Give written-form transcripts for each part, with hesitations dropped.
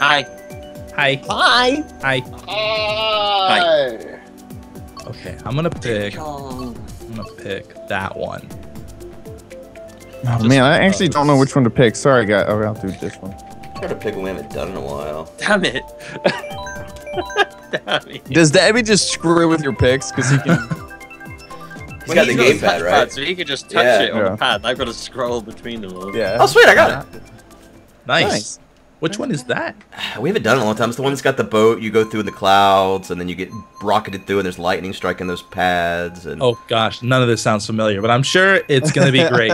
Hi. Hi. Hi. Hi. Hi. Okay, I'm gonna pick that one. Oh man, I actually don't know which one to pick. Sorry, guys. Oh, I'll do this one. Try to pick one we haven't done in a while. Damn it. Damn it. Does Dabby just screw with your picks? Because he can. He's got the gamepad, right? So he could just touch it on the pad. I've got to scroll between them all. Yeah. Oh, sweet, I got it. Nice. Which one is that? We haven't done it in a long time. It's the one that's got the boat. You go through in the clouds, and then you get rocketed through, and there's lightning striking those pads. And... Oh, gosh. None of this sounds familiar, but I'm sure it's going to be great.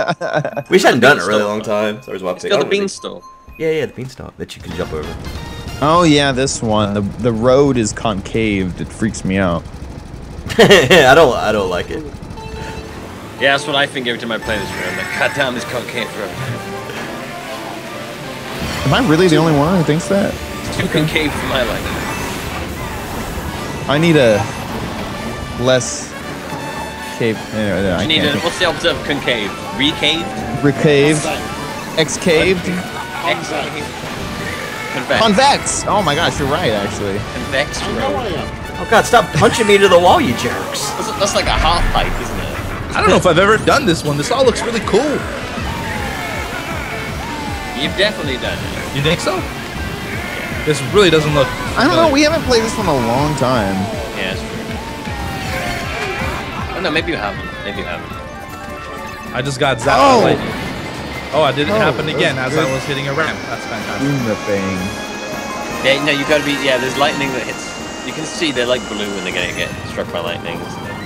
We hadn't done it in a really long time. So it's got the beanstalk. Yeah, yeah, the beanstalk that you can jump over. Oh, yeah, this one. The road is concaved. It freaks me out. I don't like it. Yeah, that's what I think every time I play this room. Like, cut down this concave road. Am I really the only one who thinks that? It's too concave for my life. I need a less cave. No, you need a, what's the opposite of concave? Recaved? Recaved. Excaved? Excaved. Convex. Convex! Oh my gosh, you're right, actually. Convex road. Oh god, stop punching me to the wall, you jerks. That's like a half pipe, isn't it? I don't know if I've ever done this one. This all looks really cool. You've definitely done it. You think so? Yeah. This really doesn't look... I don't know, we haven't played this one in a long time. Yeah, it's true. Oh no, maybe you haven't. Maybe you haven't. I just got zapped by lightning. Oh, I did it happen again as I was hitting a ramp. That's fantastic. Doing the thing. Yeah, no, you gotta be... Yeah, there's lightning that hits... You can see they're like blue when they're gonna get struck by lightning, isn't it?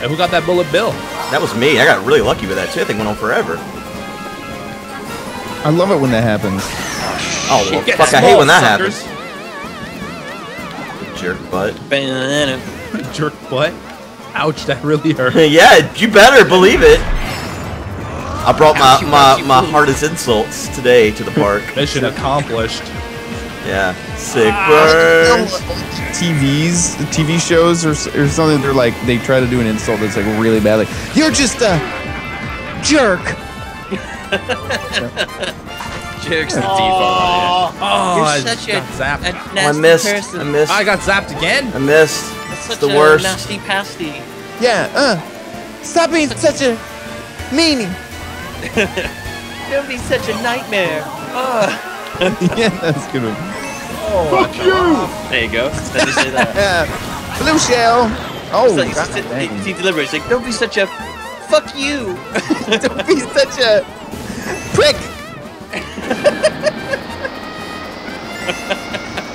And who got that bullet bill? That was me. I got really lucky with that too. I think it went on forever. I love it when that happens. Oh, well, fuck, I hate when that happens. Jerk butt. Jerk butt? Ouch, that really hurt. Yeah, you better believe it. I brought my hardest insults today to the park. Mission accomplished. Yeah. Sick birds. TV shows or something, they're like, they try to do an insult that's like really bad. Like, you're just a jerk. Jerks the default. Oh, you're such a nasty person. I got zapped again. I missed. That's such the worst. Nasty pasty. Yeah. Stop being such a meanie. Don't be such a nightmare. Yeah, that's a good one. Oh, fuck you. Off. There you go. Let me say that. Blue shell. Oh. He delivers. Like, don't be such a. Fuck you. Don't be such a. Prick!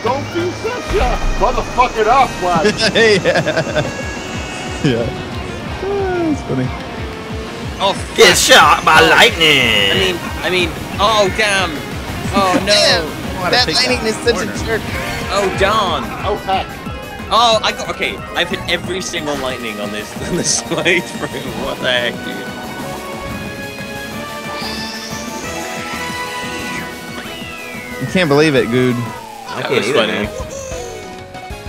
Don't do such a motherfucker up, lad! Yeah. Yeah. That's funny. Oh, fuck. Get shot by lightning! I mean, oh, damn! Oh, no! Damn. That lightning is such a jerk! Oh, darn! Oh, fuck! Oh, I got, okay, I've hit every single lightning on this playthrough. What the heck, dude? You can't believe it, Goode. I can't either, man.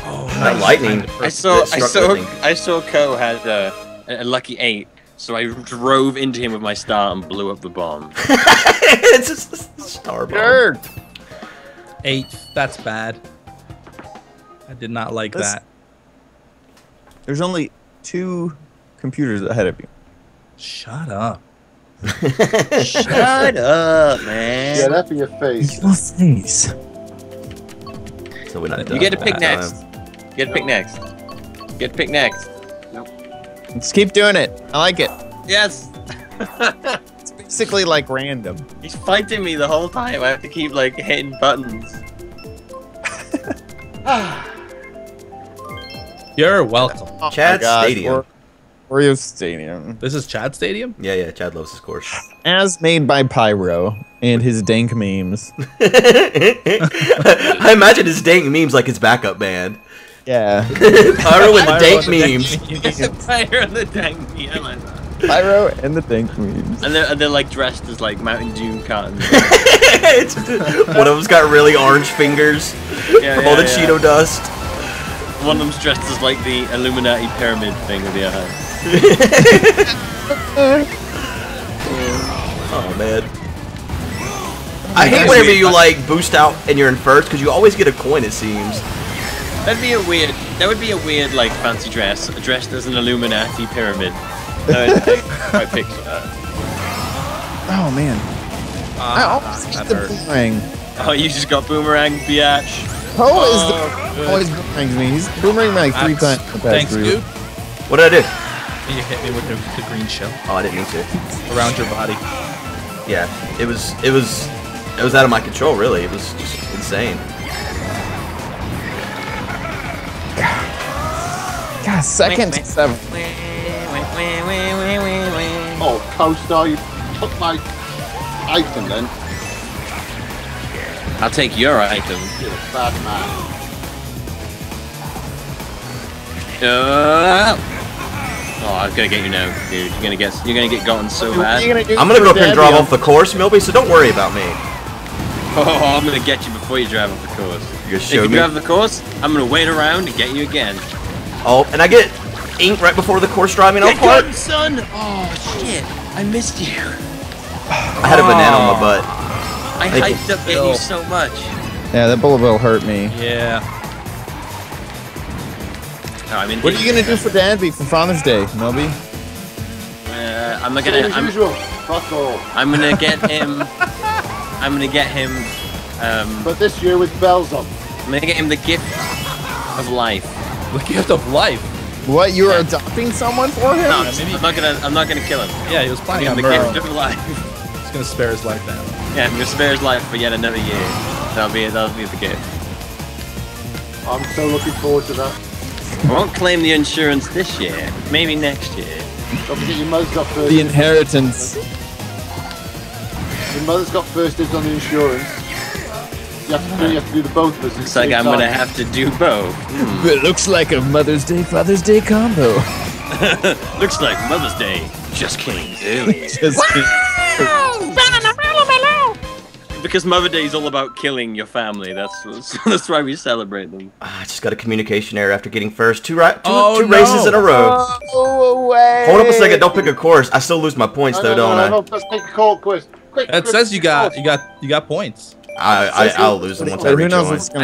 Oh, that lightning! I saw Ko had a lucky 8, so I drove into him with my star and blew up the bomb. It's just a star bomb. Nerd. 8. That's bad. I did not like that. There's only 2 computers ahead of you. Shut up. Shut up, man. Yeah, that be your face. Your face. So we're not done. You get to pick next. Get to pick next. Get to pick next. Nope. Let's keep doing it. I like it. Yes. It's basically like random. He's fighting me the whole time. I have to keep like hitting buttons. You're welcome. Oh, Chad Stadium. Oreo Stadium. This is Chad Stadium? Yeah, yeah, Chad loves his course. As made by Pyro and his dank memes. I imagine his dank memes like his backup band. Yeah. Pyro and the dank memes. Pyro and the dank memes. I like that. Pyro and the dank memes. And they're like dressed as like Mountain Dew cartons. One of them's got really orange fingers from all the Cheeto dust. One of them's dressed as like the Illuminati pyramid thing with the eye. Oh man. I hate whenever you like boost out and you're in first because you always get a coin, it seems. That would be a weird like fancy dress, dressed as an Illuminati pyramid. I picture that. Oh man. I almost get the boomerang. Oh, you just got boomerang, biatch. Always boomerangs me. He's boomeranged me like three times. Thanks, Goop. What did I do? You hit me with the green shell. Oh, I didn't mean to. Around your body. Yeah, it was out of my control. Really, it was just insane. God, second to seven. Oh, coestar, you took my item then. I'll take your item. You're a bad man. Oh, I was gonna get you now, dude. You're gonna get gotten so bad. I'm gonna go up here and drive off the course, Millby, so don't worry about me. Oh, I'm gonna get you before you drive off the course. If you drive the course, I'm gonna wait around and get you again. Oh, and I get ink right before the course driving off part. Good, son! Oh, shit. I missed you. I had a banana on my butt. I hyped up at you so much. Yeah, that bullet bill hurt me. Yeah. No, I mean, what are you gonna do for Danby for Father's Day, Millby? I'm not gonna. I'm gonna get him. I'm gonna get him. But this year with bells on. I'm gonna get him the gift of life. The gift of life. What? You were adopting someone for him? No, maybe I'm not gonna kill him. Yeah, he was planning on the gift of life. He's gonna spare his life now. Yeah, I'm gonna spare his life for yet another year. That'll be the gift. I'm so looking forward to that. I won't claim the insurance this year. Maybe next year. The inheritance. Your mother's got first dibs on the insurance. You have to do the both of us. Looks like I'm gonna have to do both. Hmm. It looks like a Mother's Day, Father's Day combo. Looks like Mother's Day just came early. Wow! Because Mother's Day is all about killing your family. That's why we celebrate them. I just got a communication error after getting first two races in a row. Oh, away. Hold up a second. Don't pick a course. I still lose my points though, don't I? Let's take a cold quiz. It says you got points. I'll lose them once I rejoin. I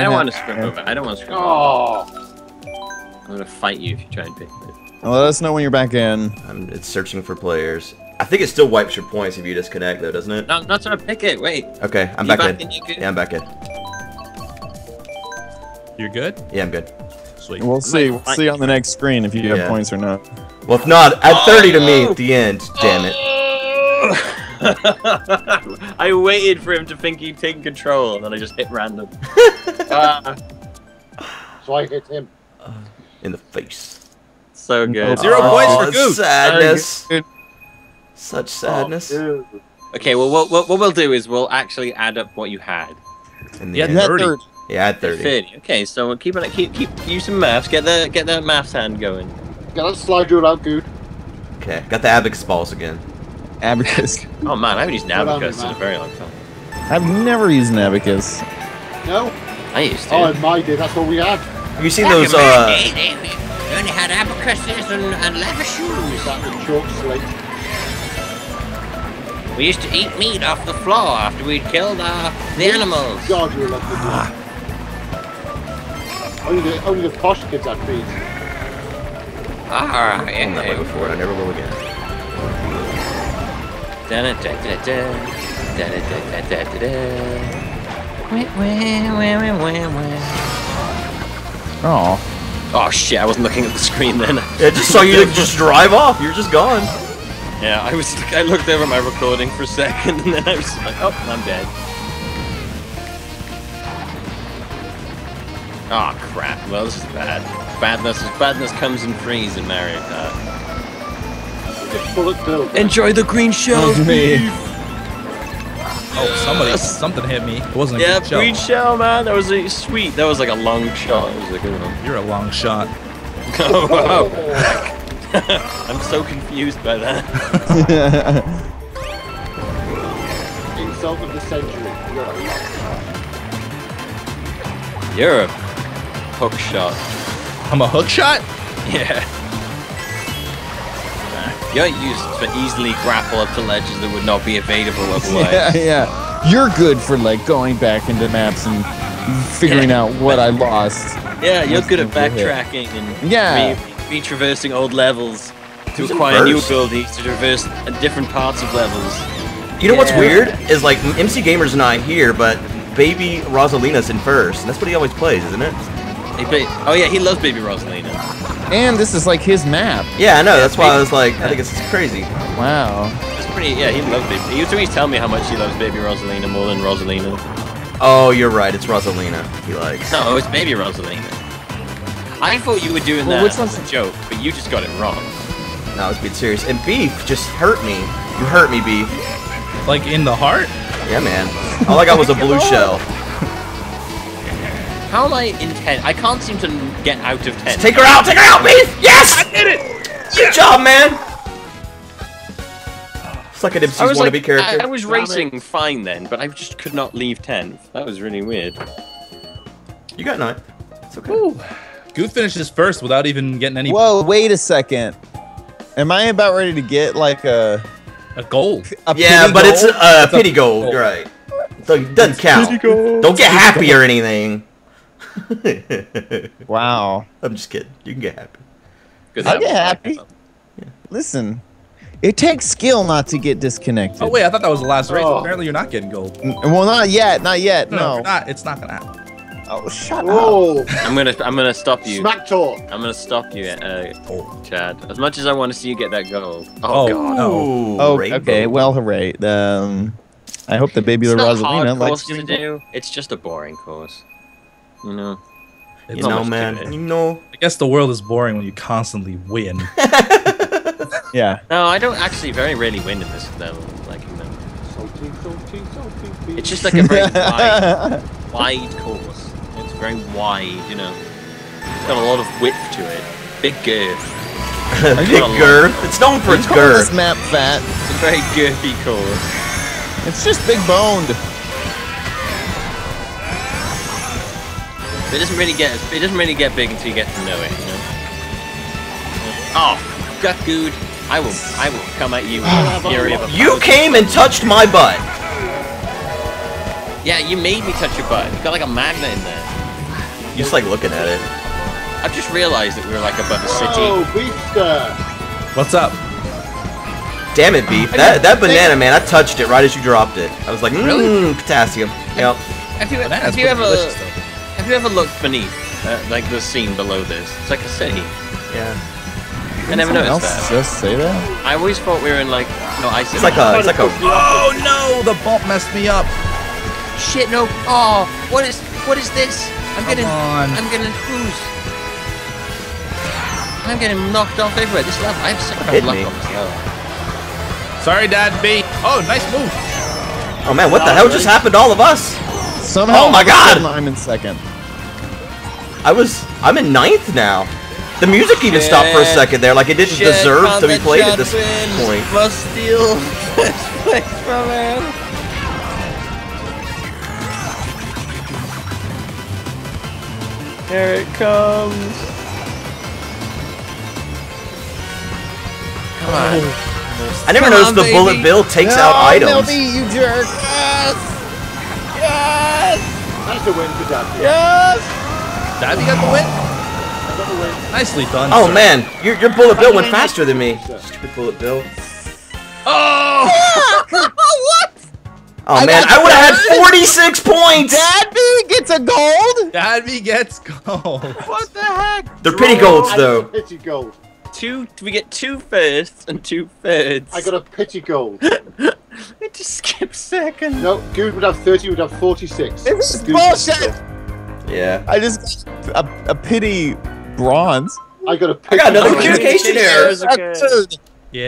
don't want to scrim over. I don't want to scrim over. I'm gonna fight you if you try and pick me. Let us know when you're back in. It's searching for players. I think it still wipes your points if you disconnect though, doesn't it? No, I'm not trying to pick it. Wait. Okay, I'm back in. Yeah, I'm back in. You're good? Yeah, I'm good. Sweet. We'll see. We'll see on the next screen if you have points or not. Well, if not, add 30 to me at the end. Damn it. I waited for him to think he'd take control, and then I just hit random. So I hit him. In the face. So good. 0 points for Goose. Sadness. Such sadness. Oh, okay, well, what we'll do is we'll actually add up what you had. Yeah, 30. Yeah, add 30. 30. Okay, so we'll keep use some maths. Get the maths hand going. Gotta slide you around, Goose. Okay, got the abacus balls again. Abacus. Oh man, I haven't used an abacus in a very long time. I've never used an abacus. No? I used to. Oh, in my day, that's what we had. Have you seen those, we only had abacuses and leather shoes. That was chalk slate. We used to eat meat off the floor after we'd killed the animals. God, you love the meat. Only the posh kids had meat. Alright, yeah. I've done that way before, I never will again. Oh. Oh shit, I wasn't looking at the screen then. Yeah, I just saw you just drive off, you're just gone. Yeah, I looked over my recording for a second and then I was like, oh, I'm dead. Oh crap, well this is bad. Badness comes in threes in Mario Kart. Enjoy the green shells, beef. Oh, something hit me. It wasn't a green shell. Yeah, green shell, man. That was a sweet. That was like a long shot. It was a good one. You're a long shot. Oh, wow. I'm so confused by that. Insult of the century. You're a hook shot. I'm a hook shot? Yeah. You're used to easily grapple up to ledges that would not be evadable otherwise. Yeah, yeah. you're good for like going back into maps and figuring out what I lost. Yeah, you're good at backtracking and retraversing old levels to acquire new abilities to traverse different parts of levels. You know what's weird is like MC Gamer's not here, but Baby Rosalina's in first. That's what he always plays, isn't it? Oh yeah, he loves Baby Rosalina. And this is like his map. Yeah, I know. That's why I was like, I think it's crazy. Wow. It's pretty. Yeah, he loves Baby. He used to always tell me how much he loves Baby Rosalina more than Rosalina. Oh, you're right. It's Rosalina he likes. No, it's Baby Rosalina. I thought you were doing that as a joke, but you just got it wrong. No, I was being serious. And Beef just hurt me. You hurt me, Beef. Like in the heart? Yeah, man. All I got was a blue shell. How like in 10? I can't seem to get out of 10. Just take her out! Take her out, Beef! Yes! I did it! Good job, man! It's like an MC's wannabe like, character. I was racing fine then, but I just could not leave 10. That was really weird. You got 9. It's okay. Ooh. Goot finishes first without even getting any... Whoa, wait a second. Am I about ready to get like a... A gold? A yeah, but gold? It's a pity gold. Gold. You're right. It doesn't count. Don't get happy or anything. Wow. I'm just kidding. You can get happy. I'll get happy. Yeah. Listen, it takes skill not to get disconnected. Oh wait, I thought that was the last race. Apparently you're not getting gold. Well, not yet. Not yet. No. It's not gonna happen. Oh, shut up. I'm gonna stop you. Smack talk. I'm gonna stop you, Chad. As much as I want to see you get that gold. Oh God. No. Oh. Okay. Well, hooray. I hope that Baby Rosalina likes to do. It's just a boring course. You know, man. You know, I guess the world is boring when you constantly win. Yeah. No, I don't actually very rarely win in this level. Like, you know, it's just like a very wide course. It's very wide, you know. It's got a lot of width to it. Big girth. Big girth. It's known for its girth. This map fat. It's a very girthy course. It's just big boned. It doesn't really get big until you get to know it. You know? Oh, gut dude, I will come at you. You came and touched my butt. Yeah, you made me touch your butt. You got like a magnet in there. You're just like looking at it. I've just realized that we were like above a city. Oh, Beef! What's up? Damn it, Beef! That banana, man! I touched it right as you dropped it. I was like, really? Potassium. Yep. Have you ever? Have you ever looked beneath, like the scene below this? It's like a city. Yeah. I never noticed that. Just say that. I always thought we were in like it's like a. Oh no! The bump messed me up. Shit! No! Oh, what is this? I'm gonna lose. I'm getting knocked off everywhere. This level, I have so much luck on this level. Sorry, Dad B. Oh, nice move. Oh man, what the hell just happened to all of us? Somehow, oh my God! I'm in second. I'm in 9th now. The music even stopped for a second there, like it didn't deserve to be played at this point. Must steal this place from him. Here it comes. Come on. I never noticed the bullet bill takes out items. Milby, you jerk! Yes! Yes! That's a win for Dabby. Yes! Dabby got the win? I got the win. Nicely done. Oh, man. Your bullet bill went faster than me. Stupid bullet bill. Oh! What? Oh, man. I would have had 46 points. Dabby gets a gold? Dabby gets gold. What the heck? They're pity golds, though. Pity gold. We get 2 firsts and 2 thirds. I got a pity gold. It just skipped second. No, Goode would have 30, would have 46. It was bullshit! Yeah. I just got a pity bronze. I got another communication error.